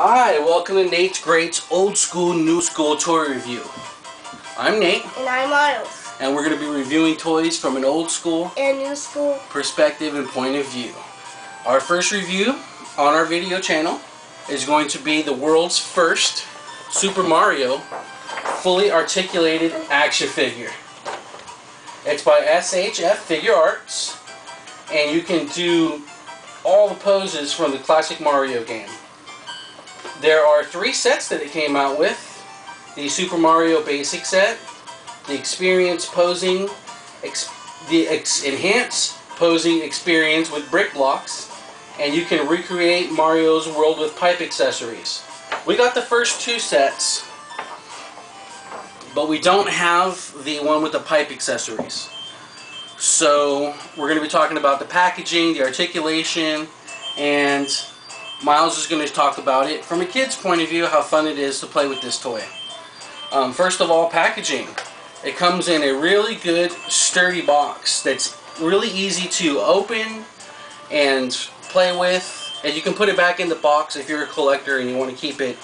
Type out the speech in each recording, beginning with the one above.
Hi, welcome to Nate's Greats Old School New School Toy Review. I'm Nate. And I'm Miles. And we're going to be reviewing toys from an old school and new school perspective and point of view. Our first review on our video channel is going to be the world's first Super Mario fully articulated action figure. It's by SHF Figure Arts, and you can do all the poses from the classic Mario game. There are three sets that it came out with: the Super Mario Basic Set, the Experience Posing, the Enhanced Posing Experience with brick blocks, and you can recreate Mario's world with pipe accessories. We got the first two sets, but we don't have the one with the pipe accessories. So we're going to be talking about the packaging, the articulation, and Miles is going to talk about it from a kid's point of view, how fun it is to play with this toy. First of all, packaging. It comes in a really good, sturdy box that's really easy to open and play with. And you can put it back in the box if you're a collector and you want to keep it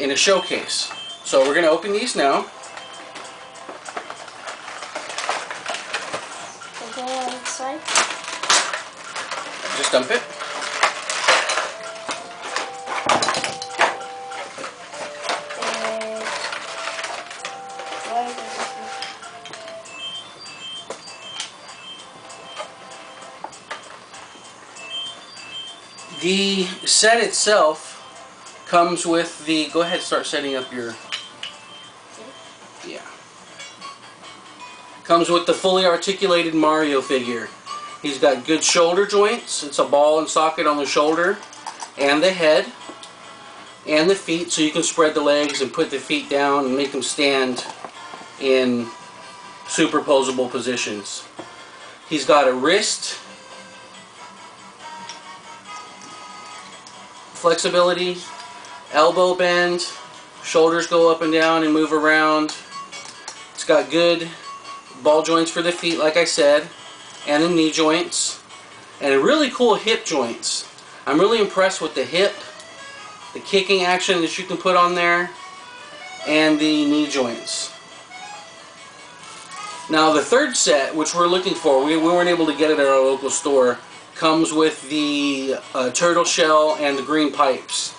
in a showcase. So we're going to open these now. Just dump it. The set itself comes with the... Go ahead and start setting up your... Yeah. Comes with the fully articulated Mario figure. He's got good shoulder joints. It's a ball and socket on the shoulder and the head and the feet, so you can spread the legs and put the feet down and make them stand in superposable positions. He's got a wrist flexibility, elbow bend, shoulders go up and down and move around. It's got good ball joints for the feet, like I said, and the knee joints, and really cool hip joints. I'm really impressed with the hip, the kicking action that you can put on there, and the knee joints. Now the third set, which we're looking for, we weren't able to get it at our local store, comes with the turtle shell and the green pipes,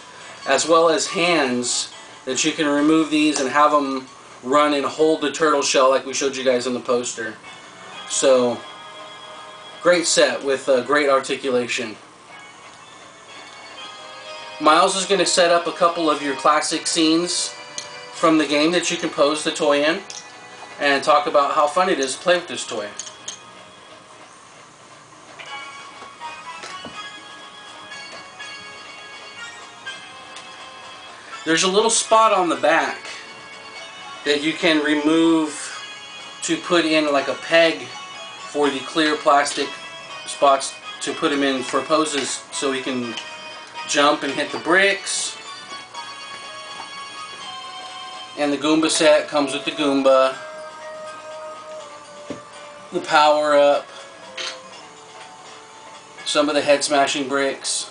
as well as hands that you can remove these and have them run and hold the turtle shell like we showed you guys in the poster. So great set with great articulation. Miles is going to set up a couple of your classic scenes from the game that you can pose the toy in and talk about how fun it is to play with this toy. There's a little spot on the back that you can remove to put in like a peg for the clear plastic spots to put them in for poses, so he can jump and hit the bricks. And the Goomba set comes with the Goomba, the power up, some of the head smashing bricks.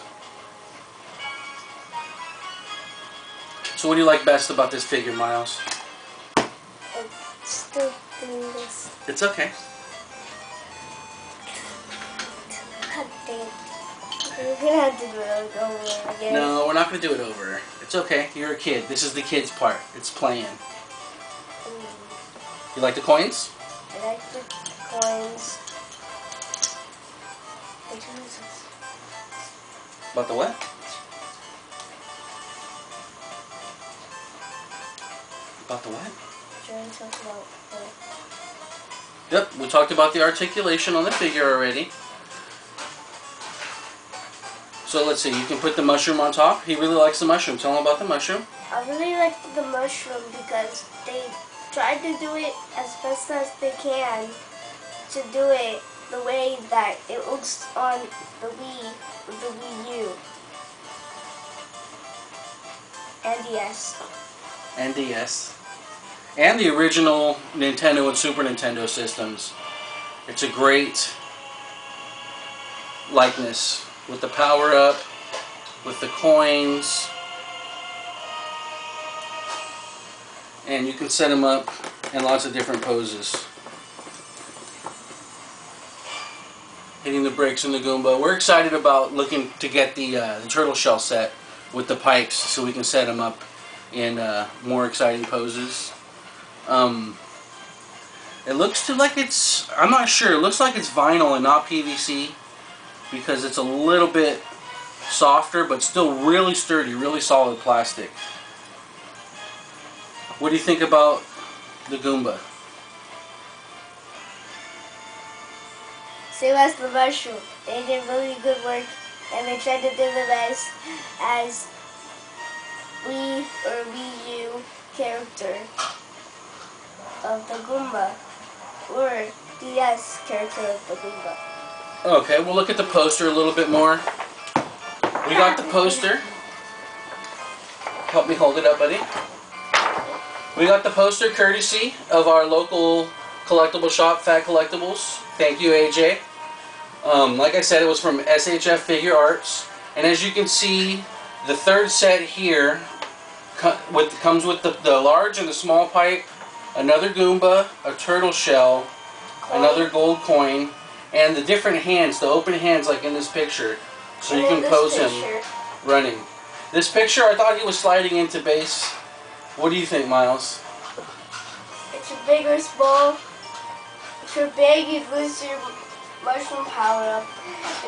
So what do you like best about this figure, Miles? It's okay. We're gonna have to do it over again. No, we're not gonna do it over. It's okay. You're a kid. This is the kid's part. It's playing. You like the coins? I like the coins. About the what? About the what? Yep, we talked about the articulation on the figure already. So let's see, you can put the mushroom on top. He really likes the mushroom. Tell him about the mushroom. I really like the mushroom because they tried to do it as best as they can to do it the way that it looks on the Wii U. NDS. And the original Nintendo and Super Nintendo systems. It's a great likeness with the power up, with the coins, and you can set them up in lots of different poses. Hitting the brakes in the Goomba. We're excited about looking to get the turtle shell set with the pipes so we can set them up in more exciting poses. It looks like it's, I'm not sure, it looks like it's vinyl and not PVC because it's a little bit softer but still really sturdy, really solid plastic. What do you think about the Goomba? Same as the mushroom, they did really good work and they tried to do the best as Wii or Wii U character of the Goomba or DS character of the Goomba. Okay, we'll look at the poster a little bit more. We got the poster. Help me hold it up, buddy. We got the poster courtesy of our local collectible shop, Fat Collectibles. Thank you, AJ. Like I said, it was from SHF Figure Arts, and as you can see, the third set here comes with the large and the small pipe, another Goomba, a turtle shell, another gold coin, and the different hands, the open hands like in this picture, so you can pose him running. This picture, I thought he was sliding into base. What do you think, Miles? It's a big or small. If you're big, you lose your mushroom power up,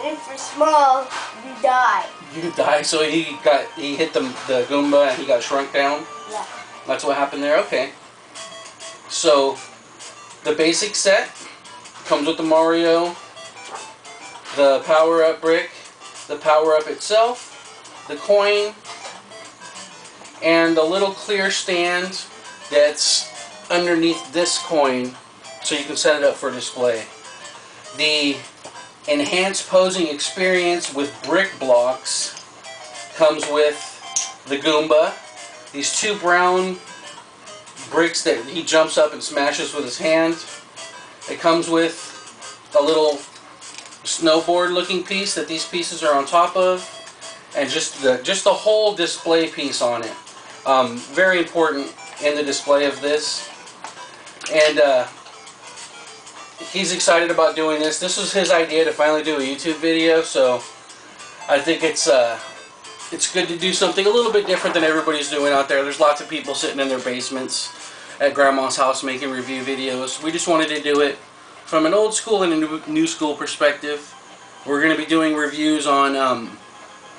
and if you're small, you die. You die. So he hit the Goomba and he got shrunk down. Yeah. That's what happened there. Okay. So the basic set comes with the Mario, the power-up brick, the power-up itself, the coin, and the little clear stand that's underneath this coin so you can set it up for display. The enhanced posing experience with brick blocks comes with the Goomba, these two brown bricks that he jumps up and smashes with his hand. It comes with a little snowboard looking piece that these pieces are on top of, and just the whole display piece on it. Very important in the display of this, and he's excited about doing this. This was his idea to finally do a YouTube video, so I think it's good to do something a little bit different than everybody's doing out there. There's lots of people sitting in their basements at grandma's house making review videos. We just wanted to do it from an old school and a new school perspective. We're going to be doing reviews on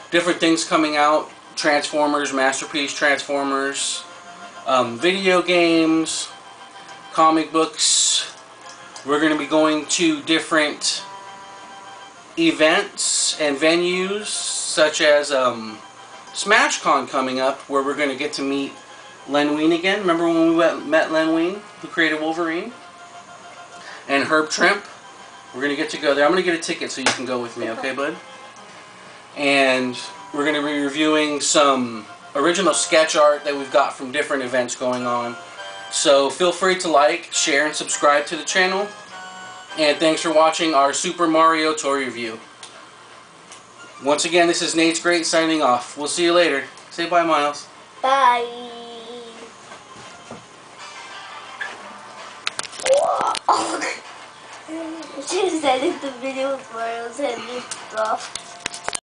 different things coming out, Transformers, Masterpiece Transformers, video games, comic books. We're going to be going to different events and venues such as SmashCon coming up, where we're going to get to meet Len Wein again. Remember when we met Len Wein, who created Wolverine? And Herb Trimpe. We're going to get to go there. I'm going to get a ticket so you can go with me, okay, bud? And we're going to be reviewing some original sketch art that we've got from different events going on. So feel free to like, share, and subscribe to the channel. And thanks for watching our Super Mario toy review. Once again, this is Nate's Greats signing off. We'll see you later. Say bye, Miles. Bye. I just edited the video with Mario's head off.